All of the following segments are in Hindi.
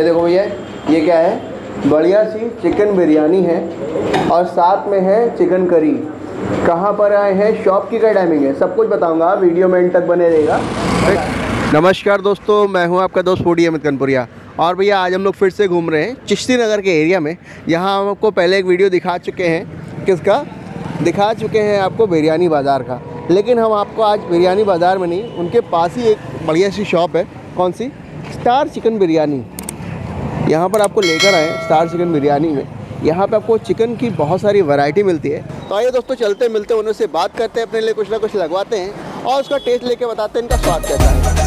ये देखो भैया, ये क्या है, बढ़िया सी चिकन बिरयानी है और साथ में है चिकन करी। कहाँ पर आए हैं, शॉप की क्या टाइमिंग है, सब कुछ बताऊंगा, वीडियो में एंड तक बने रहेगा। नमस्कार दोस्तों, मैं हूँ आपका दोस्त फूडी अमित कनपुरिया। और भैया आज हम लोग फिर से घूम रहे हैं चिश्ती नगर के एरिया में। यहाँ हम आपको पहले एक वीडियो दिखा चुके हैं, किसका दिखा चुके हैं आपको, बिरयानी बाज़ार का। लेकिन हम आपको आज बिरयानी बाज़ार में नहीं, उनके पास ही एक बढ़िया सी शॉप है, कौन सी, स्टार चिकन बिरयानी। यहाँ पर आपको लेकर आए स्टार चिकन बिरयानी में। यहाँ पे आपको चिकन की बहुत सारी वैरायटी मिलती है। तो आइए दोस्तों चलते मिलते हैं, उनसे बात करते हैं, अपने लिए कुछ ना कुछ लगवाते हैं और उसका टेस्ट लेके बताते हैं इनका स्वाद कैसा है।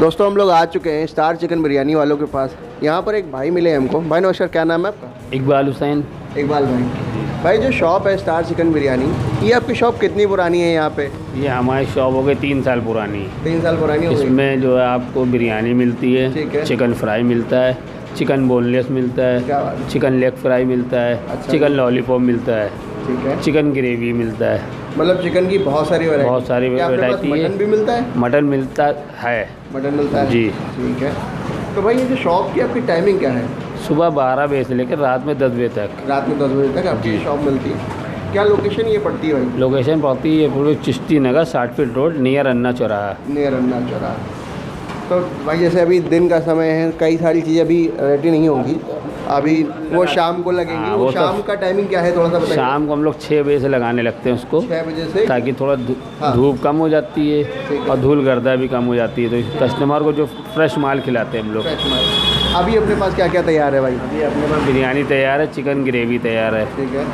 दोस्तों हम लोग आ चुके हैं स्टार चिकन बिरयानी वालों के पास। यहाँ पर एक भाई मिले हमको। भाई नमस्कार, क्या नाम है आपका? इकबाल हुसैन। इकबाल भाई, भाई जो शॉप है स्टार चिकन बिरयानी, ये आपकी शॉप कितनी पुरानी है यहाँ पे? ये हमारी शॉप हो गई 3 साल पुरानी। 3 साल पुरानी हो गई। इसमें जो है आपको बिरयानी मिलती है, चिकन फ्राई मिलता है, चिकन बोनलेस मिलता है, चिकन लेग फ्राई मिलता है, चिकन लॉलीपॉप मिलता है, चिकन ग्रेवी मिलता है, मतलब चिकन की बहुत सारी वैरायटी है। मटन भी मिलता है? मटन मिलता है, मटन मिलता है जी। ठीक है, तो भाई ये जो शॉप की आपकी टाइमिंग क्या है? सुबह 12 बजे से लेकर रात में 10 बजे तक। रात में 10 बजे तक आपकी शॉप मिलती है। क्या लोकेशन ये पड़ती है? लोकेशन पड़ती है पूरे Chishti Nagar 60 feet road, near Anna चौराहा। नियर अन्ना चौराहा। तो भाई जैसे अभी दिन का समय है, कई सारी चीज़ें अभी रेडी नहीं होगी, अभी वो शाम को लगेंगी। वो शाम का टाइमिंग क्या है, थोड़ा सा बताइए। शाम को हम लोग 6 बजे से लगाने लगते हैं उसको, 6 बजे से, ताकि थोड़ा धूप कम हो जाती है और धूल गर्दा भी कम हो जाती है, तो कस्टमर को जो फ्रेश माल खिलाते हैं हम लोग। अभी अपने पास क्या क्या तैयार है भाई? अभी अपने पास बिरयानी तैयार है, चिकन ग्रेवी तैयार है। ठीक है,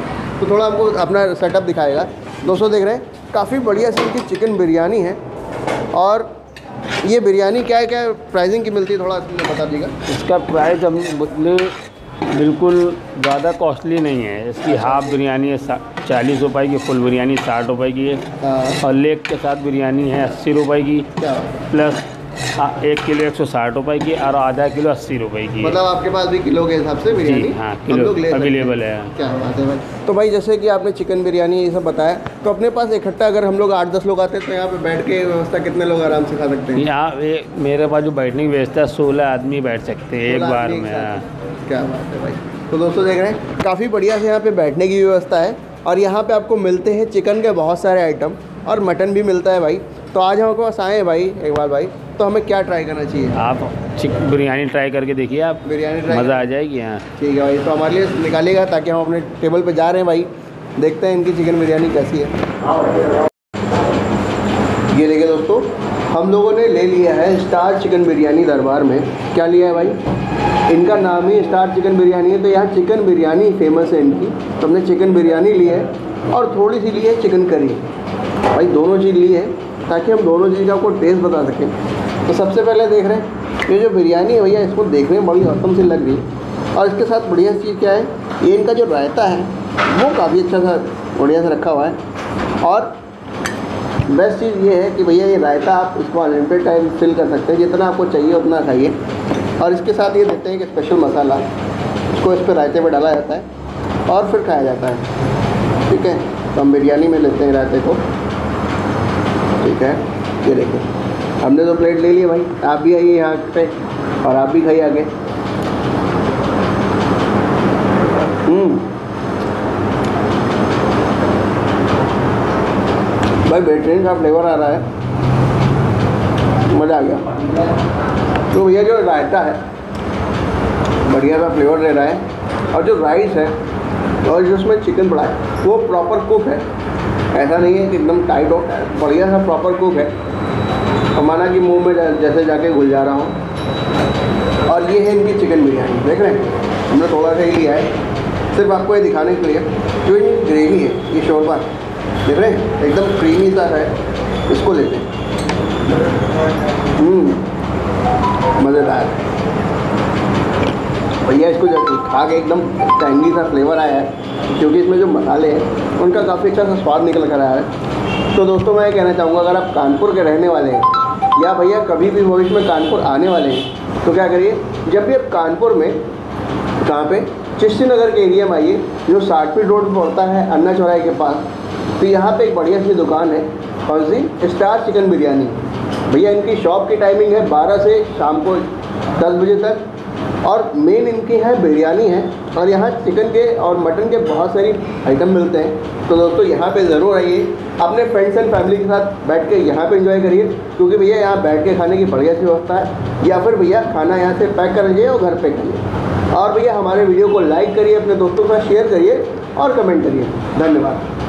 तो थोड़ा हमको अपना सेटअप दिखाएगा। दोस्तों देख रहे हैं, काफ़ी बढ़िया सी इनकी चिकन बिरयानी है। और ये बिरयानी क्या है, क्या प्राइसिंग की मिलती है, थोड़ा बता दीजिएगा। इसका प्राइस हम बिल्कुल ज़्यादा कॉस्टली नहीं है। इसकी हाफ़ बिरयानी है 40 रुपये की, फुल बिरयानी 60 रुपये की है, और लेग के साथ बिरयानी है 80 रुपये की, प्लस 1 किलो 160 रुपये की और आधा किलो 80 रुपये की। मतलब आपके पास भी किलो के हिसाब से बिरयानी? हाँ, किलो अवेलेबल है। क्या बात है भाई। तो भाई जैसे कि आपने चिकन बिरयानी ये सब बताया, तो अपने पास इकट्ठा अगर हम लोग 8-10 लोग आते हैं तो यहाँ पे बैठ के व्यवस्था कितने लोग आराम से खा सकते हैं? यहाँ मेरे पास जो बैठने की व्यवस्था है 16 आदमी बैठ सकते हैं एक बार में। क्या बात है भाई। तो दोस्तों देख रहे हैं, काफ़ी बढ़िया से यहाँ पर बैठने की व्यवस्था है। और यहाँ पे आपको मिलते हैं चिकन के बहुत सारे आइटम और मटन भी मिलता है भाई। तो आज हमारे पास आए हैं भाई इकबाल भाई, तो हमें क्या ट्राई करना चाहिए? आप बिरयानी ट्राई करके देखिए, आप बिरयानी ट्राई, मज़ा आ जाएगी। यहाँ ठीक है भाई, तो हमारे लिए निकालिएगा ताकि हम अपने टेबल पे जा रहे हैं भाई। देखते हैं इनकी चिकन बिरयानी कैसी है। ये देखिए दोस्तों, हम लोगों ने ले लिया है स्टार चिकन बिरयानी दरबार में। क्या लिया है भाई, इनका नाम ही स्टार चिकन बिरयानी है, तो यहाँ चिकन बिरयानी फेमस है इनकी। तो हमने चिकन बिरयानी ली है और थोड़ी सी ली है चिकन करी भाई, दोनों चीज़ ली है ताकि हम दोनों चीज़ का आपको टेस्ट बता सकें। तो सबसे पहले देख रहे हैं ये जो बिरयानी है भैया, इसको देखने में बड़ी औसम सी लग रही है। और इसके साथ बढ़िया चीज़ क्या है, ये इनका जो रायता है वो काफ़ी अच्छा सा बढ़िया सा रखा हुआ है। और बेस्ट चीज़ ये है कि भैया ये रायता आप इसको अनलिमिटेड टाइम फिल कर सकते हैं, जितना आपको चाहिए उतना खाइए। और इसके साथ ये देखते हैं कि स्पेशल मसाला इसको इस पर रायते में डाला जाता है और फिर खाया जाता है। ठीक है, तो हम बिरयानी में लेते हैं रायते को। ठीक है, ये देखिए हमने तो प्लेट ले ली भाई, आप भी आइए यहाँ पे और आप भी खाइए आगे। भाई बेहतरीन का फ्लेवर आ रहा है, मज़ा आ गया। तो भैया जो रायता है बढ़िया सा फ्लेवर दे रहा है, और जो राइस है और जो उसमें चिकन पड़ा है वो प्रॉपर कुक है, ऐसा नहीं है कि एकदम टाइट हो, बढ़िया सा प्रॉपर कुक है। हमारा कि मुंह में जैसे जाके घुल जा रहा हूँ। और ये है इनकी चिकन बिरयानी, देख रहे हैं हमने थोड़ा सा ही लिया है सिर्फ आपको ये दिखाने के लिए। जो इनकी ग्रेवी है, ये शोरबा देख रहे हैं एकदम क्रीमी सा है, इसको लेते हैं। मज़ेदार भैया, इसको जब खा के एकदम टैंगी सा फ्लेवर आया है, क्योंकि इसमें जो मसाले हैं उनका काफ़ी अच्छा सा स्वाद निकल कर आया है। तो दोस्तों मैं ये कहना चाहूँगा, अगर आप कानपुर के रहने वाले हैं या भैया कभी भी भविष्य में कानपुर आने वाले हैं, तो क्या करिए, जब भी आप कानपुर में कहाँ पे चिश्ती नगर के एरिया में आइए, जो 60 फीट रोड पर पड़ता है अन्ना चौराहे के पास, तो यहाँ पर एक बढ़िया सी दुकान है हाउसिंग स्टार चिकन बिरयानी। भैया इनकी शॉप की टाइमिंग है 12 से शाम को 10 बजे तक, और मेन इनकी है बिरयानी है, और यहाँ चिकन के और मटन के बहुत सारी आइटम मिलते हैं। तो दोस्तों यहाँ पे ज़रूर आइए, अपने फ्रेंड्स एंड फैमिली के साथ बैठ के यहाँ पे एंजॉय करिए, क्योंकि भैया यहाँ बैठ के खाने की बढ़िया सी व्यवस्था है, या फिर भैया खाना यहाँ से पैक कर लीजिए और घर पे खाइए। और भैया हमारे वीडियो को लाइक करिए, अपने दोस्तों के साथ शेयर करिए और कमेंट करिए। धन्यवाद।